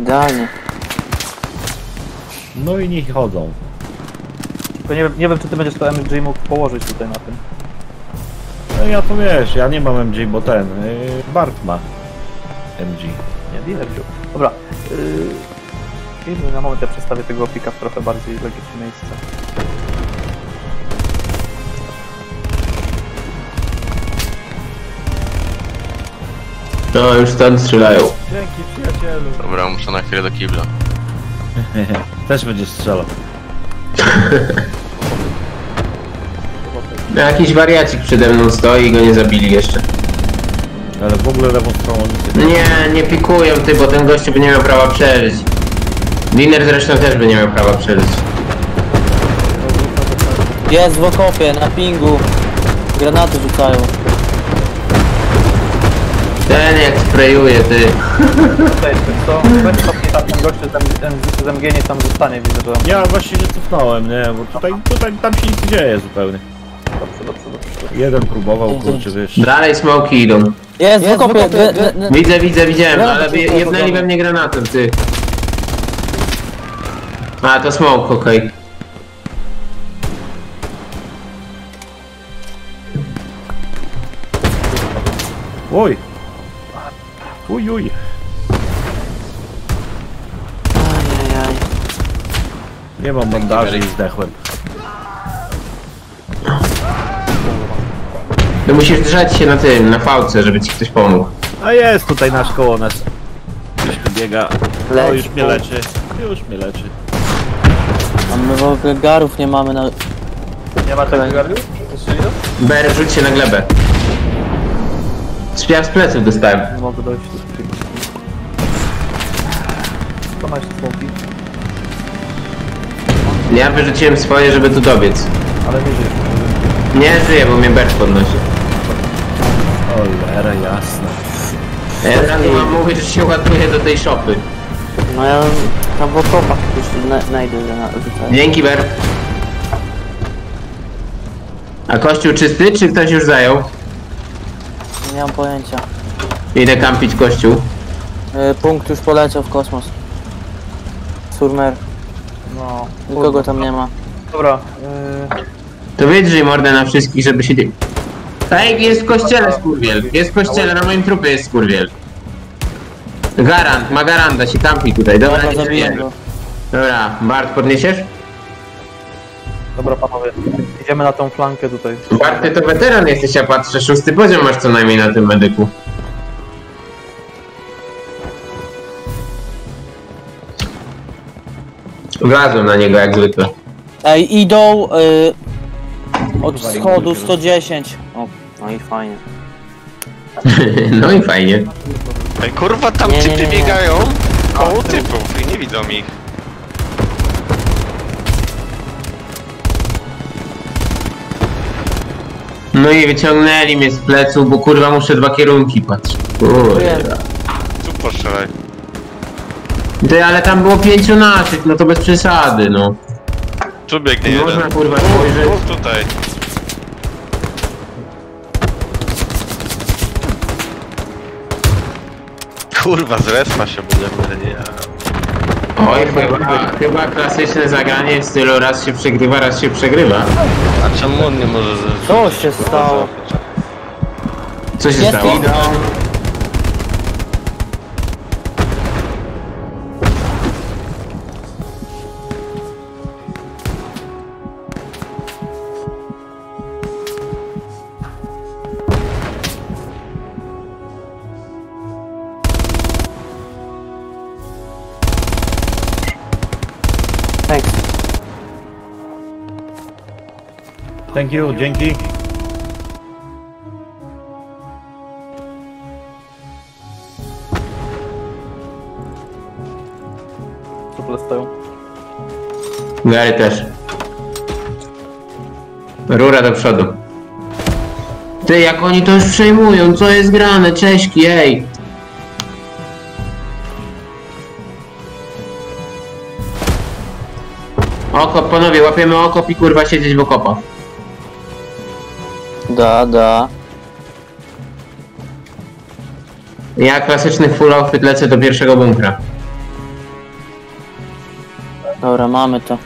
Idealnie. No i niech chodzą. Tylko nie wiem, czy ty będziesz to MJ mógł położyć tutaj na tym. No ja to wiesz, ja nie mam MJ, bo ten... Bart ma MJ. Nie wiem, MJ. Dobra. Na moment ja przestawię tego opika w trochę bardziej logiczne miejsce. No już ten strzelają. Dzięki przyjacielu. Dobra, muszę na chwilę do kibla. Też będziesz strzelał. No jakiś wariacik przede mną stoi i go nie zabili jeszcze. Ale w ogóle lewą stroną nic nie pikują ty, bo ten gościu by nie miał prawa przeżyć. Diner zresztą też by nie miał prawa przeżyć. Jest w okopie, na pingu. Granaty rzucają. Ten jak sprayuje, ty. Co? Tam goście z MG nie tam zostanie, widzę, że... Ja właśnie się cofnąłem, nie? Bo tutaj tam się nic dzieje zupełnie. Dobrze. Jeden próbował, kurczę, wiesz. Dalej smoki idą. Jest w okopie. Widziałem, ale jednęli we mnie granatem, ty. A, to smoke, okej. Oj! Ujuj! Nie mam bandaży i zdechłem. No musisz drzeć się na tym, na fałce, żeby ci ktoś pomógł. A jest tutaj nasz koło nas. Ktoś tu biega. O, już mnie leczy. A my w ogóle garów nie mamy na... Nie ma takich garów? Bear, rzuć się na glebę. Ja z pleców dostałem. Nie mogę dojść do skrzynki. To masz smoki. Ja wyrzuciłem swoje, żeby tu dobiec. Ale nie żyję. Nie żyję, bo mnie Bear podnosi. Cholera jasna. Ja mówię, że się ładuje do tej szopy. No ja tam w okopach już znajdę. Dzięki, Bear. A kościół czysty, czy ktoś już zajął? Nie mam pojęcia. Idę kampić kościół. Punkt już poleciał w kosmos. Surmer. No. Nikogo tam nie ma. Dobra. To wydrzyj mordę na wszystkich, żeby się... Tak, jest w kościele skurwiel. Jest w kościele, na moim trupie jest skurwiel. Garant, ma garanta, się kampi tutaj. Dobra, nie zabiję. Dobra, Bart, podniesiesz? Dobra panowie, idziemy na tą flankę tutaj. Bart, ty to weteran jesteś, ja patrzę, 6. poziom masz co najmniej na tym medyku. Wlazłem na niego jak zwykle. Ej, idą od schodu 110. O, no i fajnie. No i fajnie. Ej, kurwa, tam typy biegają koło typów i nie widzą ich. No i wyciągnęli mnie z plecu, bo kurwa muszę 2 kierunki, patrz. Kurwa. Tu poszedłeś. Ty, ale tam było 5 naszych, no to bez przesady, no. Tu biegnie jeden. Można kurwa spojrzeć. Tutaj. Kurwa, zresma się będę nie. Oj, chyba klasyczne zagranie w stylu raz się przegrywa, A czemu on nie może... Co się stało? Co się stało? Thank you, dzięki. Truple stoją. Gary też. Rura do przodu. Ty, jak oni to już przejmują, co jest grane, cześćki, ej. Okop, panowie, łapiemy okop i kurwa siedzieć w okopach. Da. Ja klasyczny full outfit lecę do pierwszego bunkra. Dobra, mamy to.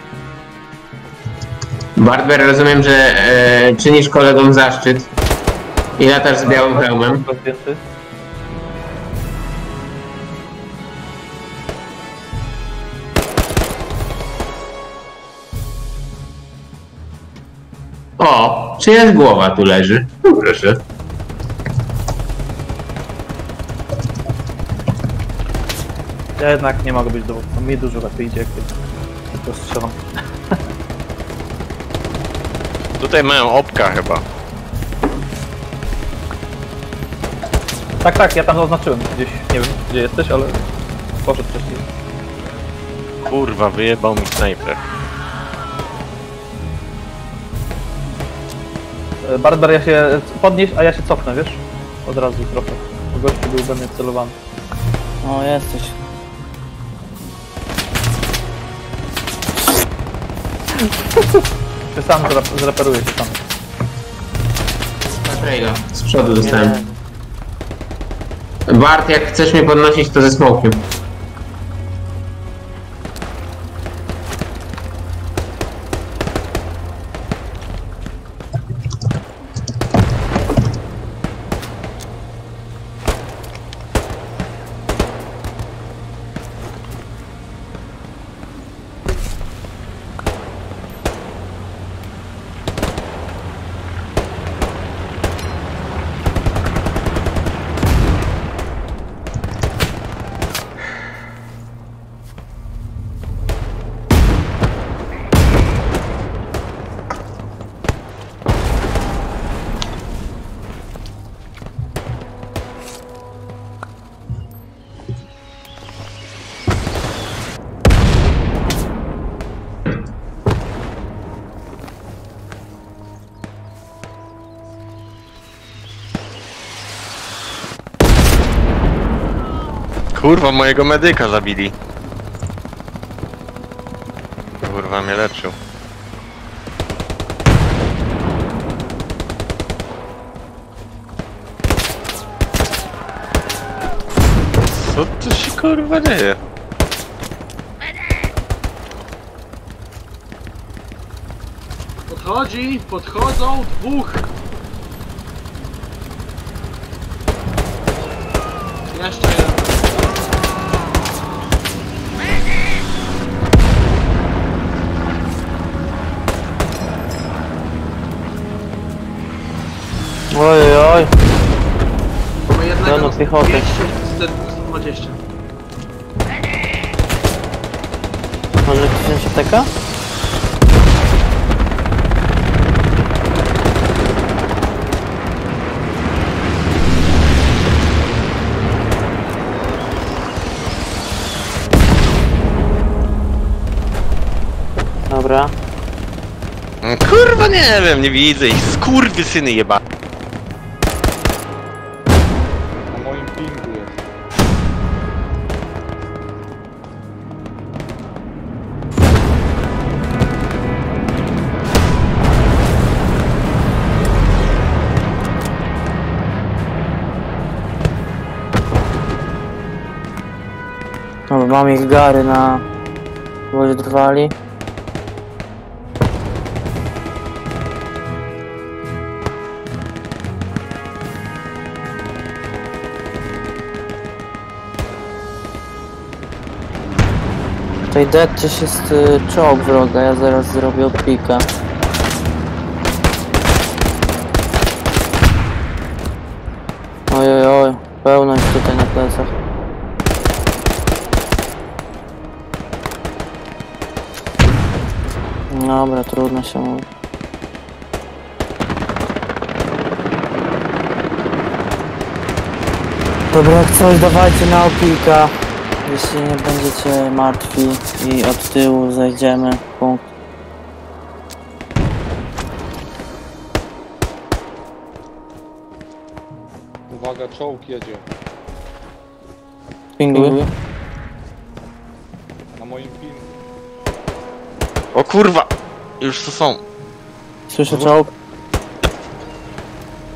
Bart Bear, rozumiem, że czynisz kolegom zaszczyt i latasz z białym hełmem. O, czyjaś głowa tu leży? No, proszę. Ja jednak nie mogę być dowódcą. Mi dużo lepiej idzie, jak to strzelam. Tutaj mają opka chyba. Tak, tak, ja tam zaznaczyłem gdzieś. Nie wiem gdzie jesteś, ale poszedł wcześniej. Kurwa, wyjebał mi snajper. Barbar, ja się podnieś, a ja się cofnę, wiesz? Od razu trochę. Bo gościu był we mnie celowany. O, jesteś. Ty sam zreperuję się tam. Z przodu dostałem. Bart, jak chcesz mnie podnosić, to ze smokiem. Kurwa, mojego medyka zabili. Kurwa, mnie leczył. Co to się kurwa dzieje? Podchodzi, podchodzą dwóch. Jeszcze jeden. Ojej, oj. Mamy jednego 220. Może wziąć ataka? Dobra. Kurwa, nie wiem, nie widzę ich, skurwysyny jeba. Mam ich gary na wodzie drwali. Tutaj gdzieś jest czołg wroga, ja zaraz zrobię odpika. Ojoj, oj, pełno jest tutaj na plecach. Dobra, trudno się mówi. Dobra, jak coś dawajcie na opilka, jeśli nie będziecie martwi i od tyłu zajdziemy punkt. Uwaga, czołg jedzie. Pinguj. Na moim pingu. O kurwa! Już co są? Słyszę czołg.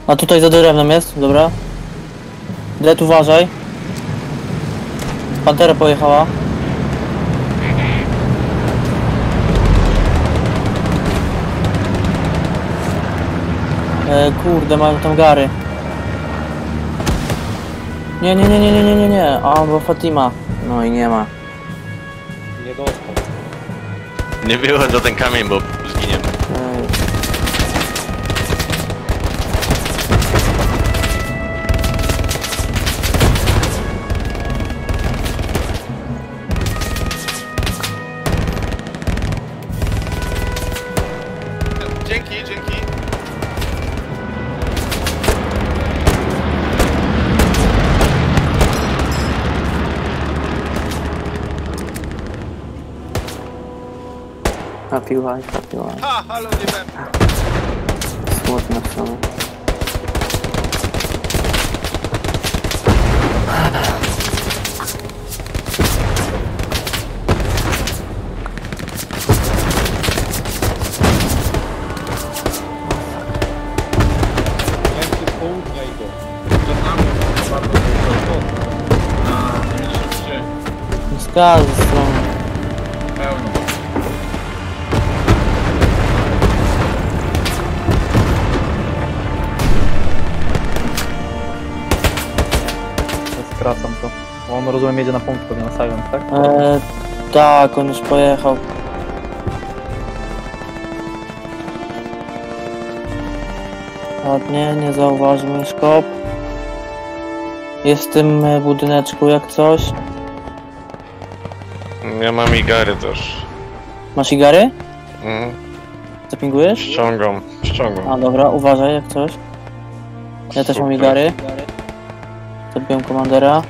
A tutaj za drewnem jest, dobra. Dret, uważaj. Pantera pojechała. Kurde, mają tam gary. Nie. A, bo Fatima. No i nie ma. Nie dostał. Nie byłem za ten kamień, bo zginiemy. Dzięki. Happy life. Ha, halo, nie wiem. Smutno w sumie. Gazy są. Pełno. Skracam to. Bo on, rozumiem, jedzie na punkt pewnie na silent, tak? Tak, on już pojechał. Ładnie, nie zauważył mnie szkop. Jest w tym budyneczku jak coś. Ja mam igary też. Masz igary? Mhm. Zapingujesz? Ściągam. A dobra, uważaj jak coś. Ja super. Też mam igary. Zabiłem komandera.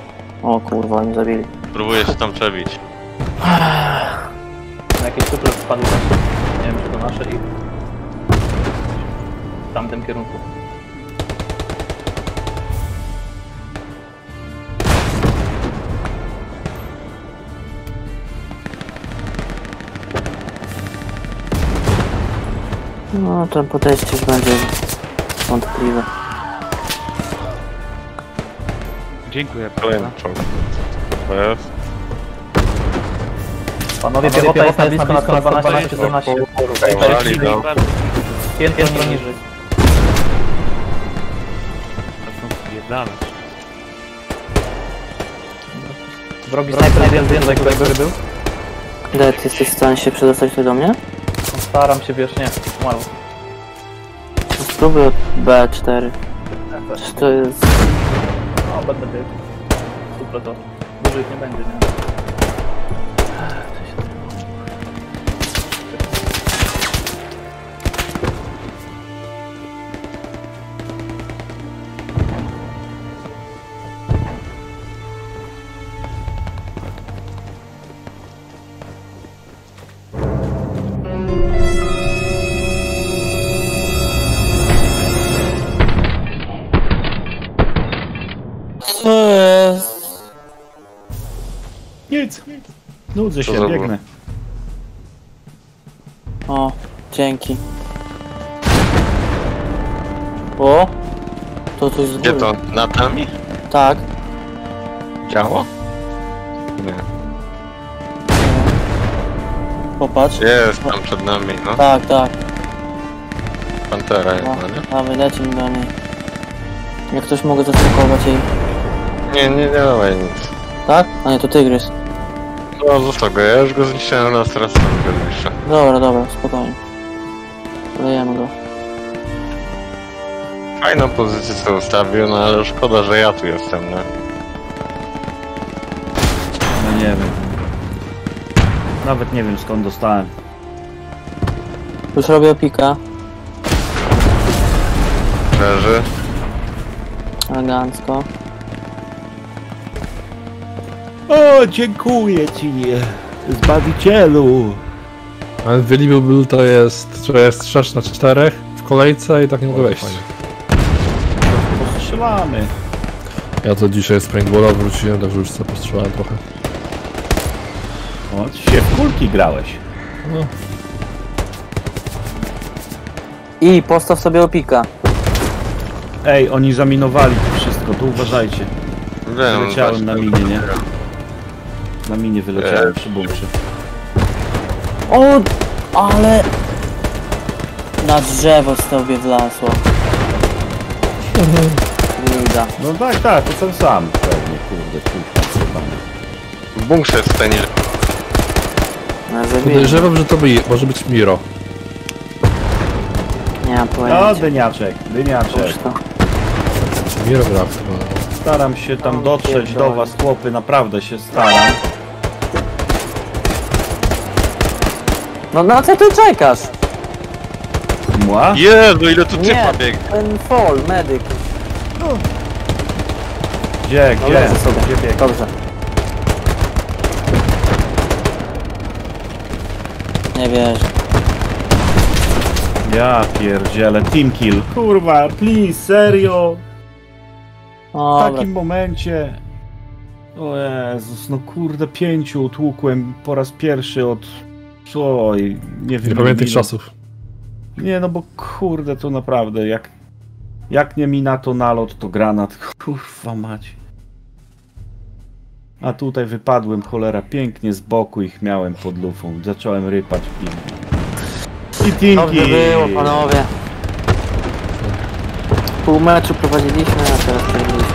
O kurwa, nie zabili. Próbuję się tam przebić. Na jakiś super spadł. Nie wiem, czy to nasze i... w tamtym kierunku. No, to podejście już będzie wątpliwe. Dziękuję, kolejna czołg. Panowie, piechota jest na blisko na 12-17. Piętro niżej. Wrogi snajper jeden więcej, który był. Ded, jesteś w stanie się przedostać tu do mnie? Staram się, wiesz, nie, mało. Spróbuj od B4. Czy to jest... No, będę biegł. Super to. Dużo ich nie będzie, nie? Nudzę się, biegnę. O, dzięki. O, to coś z góry. Gdzie to? Nad nami? Tak. Działo? Nie. Popatrz. Jest tam przed nami, no. Tak. Pantera jest, nie? A wylecimy do niej. Jak ktoś mogę zacykować jej. Nie dawaj nic. Tak? A nie, to tygrys. No zostaw go, ja już go zniszczyłem, ale teraz sam go zniszczę. Dobra, spokojnie. Lejemy go. Fajną pozycję sobie ustawił, no ale szkoda, że ja tu jestem, no. No nie wiem. Nawet nie wiem skąd dostałem. Już robię pika. Leży. Elegancko. O, dziękuję ci, Zbawicielu! Ale Wielibu to jest, że jest 6 na 4 w kolejce i tak nie mogę wejść. Postrzelamy. Ja to dzisiaj z paintballa wróciłem, także już sobie postrzelałem trochę. O, ty się w kulki grałeś. No. I postaw sobie opika. Ej, oni zaminowali to wszystko, tu uważajcie. Wyleciałem na minie, nie? Na minie wyleciałem przy bunkrze. O, ale... Na drzewo sobie wlazło. Nie da. No tak, tak, to ten sam pewnie, kurde, w bunkrze w stanie. Podejrzewam, że to może być Miro. Nie mam pojęcia. No, dyniaczek, dyniaczek. Miro gra. Staram się tam dotrzeć do was, chłopy, naprawdę się staram. No na co ty czekasz? Mła? Jezu, ile tu typa biegnie. Ten fall, medyk. Gdzie, no gdzie? Gdzie dobrze. Nie wiesz. Ja pierdzielę, team kill. Kurwa, please, serio? O, w takim momencie... O Jezus, no kurde, 5 utłukłem po raz pierwszy od... Oj, nie wiem... Nie pamiętam tych czasów. Nie, no bo kurde, to naprawdę, jak nie mina to nalot, to granat. Kurwa macie. A tutaj wypadłem, cholera, pięknie z boku ich miałem pod lufą. Zacząłem rypać i tinki. Dobrze było, panowie. Pół meczu prowadziliśmy, a teraz przegraliśmy.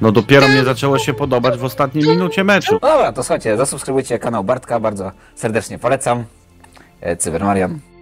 No dopiero mnie zaczęło się podobać w ostatniej minucie meczu. Dobra, to słuchajcie, zasubskrybujcie kanał Bartka, bardzo serdecznie polecam. Cybermarian.